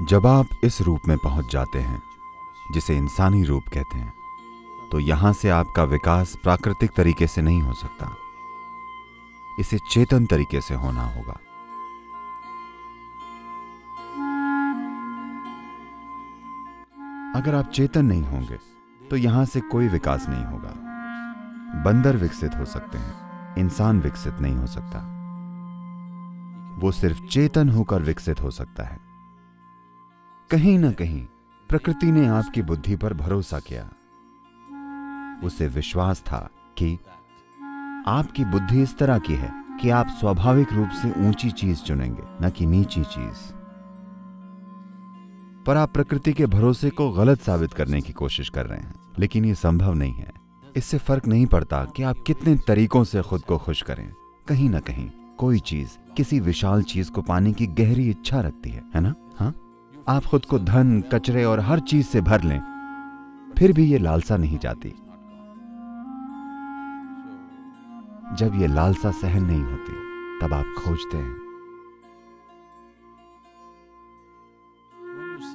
जब आप इस रूप में पहुंच जाते हैं जिसे इंसानी रूप कहते हैं, तो यहां से आपका विकास प्राकृतिक तरीके से नहीं हो सकता, इसे चेतन तरीके से होना होगा। अगर आप चेतन नहीं होंगे तो यहां से कोई विकास नहीं होगा। बंदर विकसित हो सकते हैं, इंसान विकसित नहीं हो सकता। वो सिर्फ चेतन होकर विकसित हो सकता है। कहीं ना कहीं प्रकृति ने आपकी बुद्धि पर भरोसा किया। उसे विश्वास था कि आपकी बुद्धि इस तरह की है कि आप स्वाभाविक रूप से ऊंची चीज चुनेंगे, न कि नीची चीज। पर आप प्रकृति के भरोसे को गलत साबित करने की कोशिश कर रहे हैं, लेकिन यह संभव नहीं है। इससे फर्क नहीं पड़ता कि आप कितने तरीकों से खुद को खुश करें, कहीं ना कहीं कोई चीज किसी विशाल चीज को पाने की गहरी इच्छा रखती है ना? हाँ, आप खुद को धन, कचरे और हर चीज से भर लें, फिर भी यह लालसा नहीं जाती। जब ये लालसा सहन नहीं होती, तब आप खोजते हैं।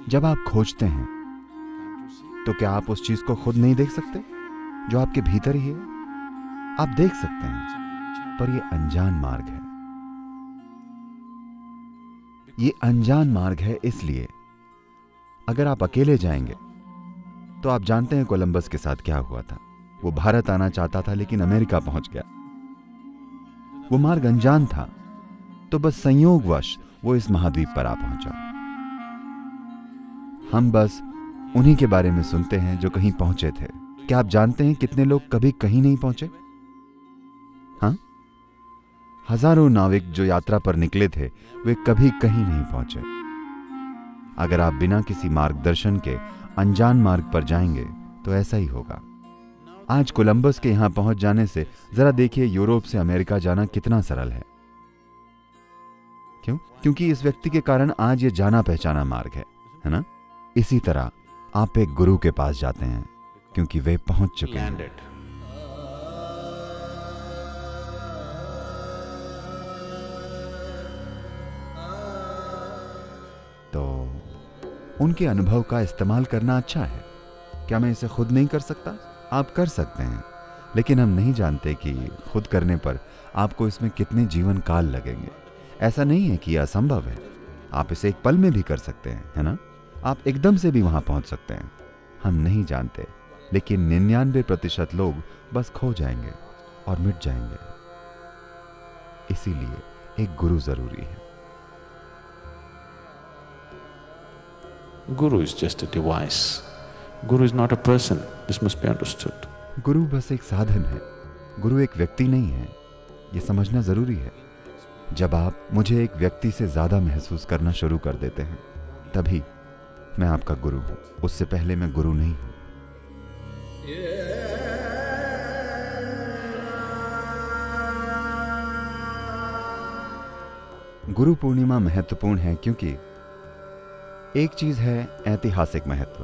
जब आप खोजते हैं, तो क्या आप उस चीज को खुद नहीं देख सकते जो आपके भीतर ही है? आप देख सकते हैं, पर ये अनजान मार्ग है। ये अनजान मार्ग है, इसलिए अगर आप अकेले जाएंगे, तो आप जानते हैं कोलंबस के साथ क्या हुआ था। वो भारत आना चाहता था, लेकिन अमेरिका पहुंच गया। वो मार्ग अनजान था, तो बस संयोगवश वो इस महाद्वीप पर आ पहुंचा। हम बस उन्हीं के बारे में सुनते हैं जो कहीं पहुंचे थे। क्या आप जानते हैं कितने लोग कभी कहीं नहीं पहुंचे? हाँ, हजारों नाविक जो यात्रा पर निकले थे, वे कभी कहीं नहीं पहुंचे। अगर आप बिना किसी मार्गदर्शन के अनजान मार्ग पर जाएंगे, तो ऐसा ही होगा। आज कोलंबस के यहां पहुंच जाने से जरा देखिए यूरोप से अमेरिका जाना कितना सरल है। क्यों? क्योंकि इस व्यक्ति के कारण आज ये जाना पहचाना मार्ग है ना? इसी तरह आप एक गुरु के पास जाते हैं, क्योंकि वे पहुंच चुके हैं। तो उनके अनुभव का इस्तेमाल करना अच्छा है। क्या मैं इसे खुद नहीं कर सकता? आप कर सकते हैं, लेकिन हम नहीं जानते कि खुद करने पर आपको इसमें कितने जीवन काल लगेंगे। ऐसा नहीं है कि यह असंभव है। आप इसे एक पल में भी कर सकते हैं, है ना? आप एकदम से भी वहां पहुंच सकते हैं। हम नहीं जानते, लेकिन 99% लोग बस खो जाएंगे और मिट जाएंगे। इसीलिए एक गुरु जरूरी है। Guru is just a device. Guru is not a person, this must be understood. गुरु बस एक साधन है, गुरु एक व्यक्ति नहीं है। यह समझना जरूरी है। जब आप मुझे एक व्यक्ति से ज्यादा महसूस करना शुरू कर देते हैं, तभी मैं आपका गुरु हूं। उससे पहले मैं गुरु नहीं हूं। गुरु पूर्णिमा महत्वपूर्ण है, क्योंकि एक चीज है ऐतिहासिक महत्व,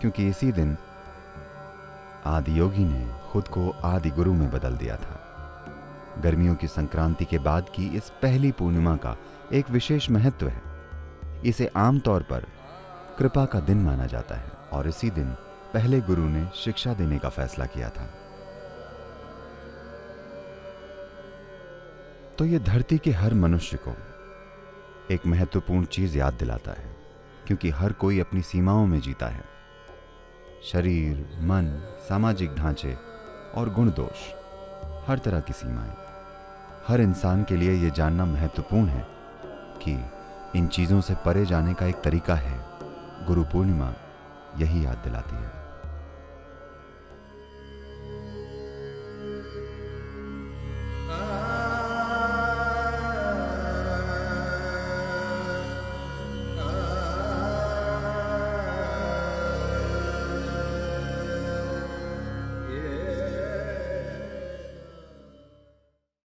क्योंकि इसी दिन आदि योगी ने खुद को आदि गुरु में बदल दिया था। गर्मियों की संक्रांति के बाद की इस पहली पूर्णिमा का एक विशेष महत्व है। इसे आमतौर पर कृपा का दिन माना जाता है, और इसी दिन पहले गुरु ने शिक्षा देने का फैसला किया था। तो यह धरती के हर मनुष्य को एक महत्वपूर्ण चीज याद दिलाता है, क्योंकि हर कोई अपनी सीमाओं में जीता है। शरीर, मन, सामाजिक ढांचे और गुण दोष, हर तरह की सीमाएं। हर इंसान के लिए यह जानना महत्वपूर्ण है कि इन चीज़ों से परे जाने का एक तरीका है। गुरु पूर्णिमा यही याद दिलाती है।